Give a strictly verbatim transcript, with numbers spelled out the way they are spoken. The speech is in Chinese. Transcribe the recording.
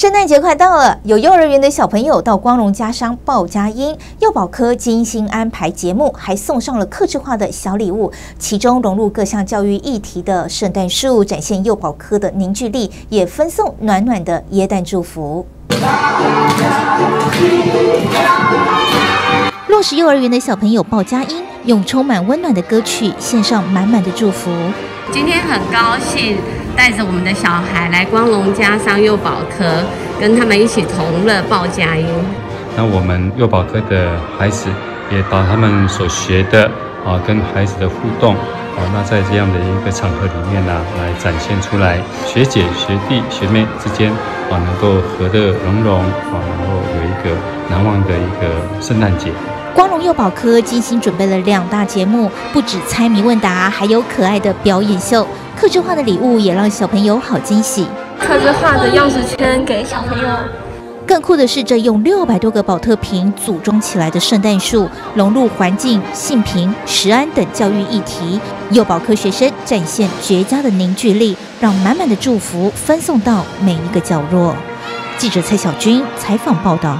圣诞节快到了，有幼儿园的小朋友到光荣家商报佳音、幼保科精心安排节目，还送上了客制化的小礼物，其中融入各项教育议题的圣诞树，展现幼保科的凝聚力，也分送暖暖的耶诞祝福。 落实幼儿园的小朋友报佳音，用充满温暖的歌曲献上满满的祝福。今天很高兴带着我们的小孩来光荣家商幼保科，跟他们一起同乐报佳音。那我们幼保科的孩子也把他们所学的啊，跟孩子的互动啊，那在这样的一个场合里面呢、啊，来展现出来，学姐、学弟、学妹之间啊，能够和乐融融啊，然后有一个难忘的一个圣诞节。 光荣幼保科精心准备了两大节目，不止猜谜问答，还有可爱的表演秀。客制化的礼物也让小朋友好惊喜。客制化的钥匙圈给小朋友。更酷的是，这用六百多个保特瓶组装起来的圣诞树，融入环境、性平、食安等教育议题。幼保科学生展现绝佳的凝聚力，让满满的祝福分送到每一个角落。记者蔡小军采访报道。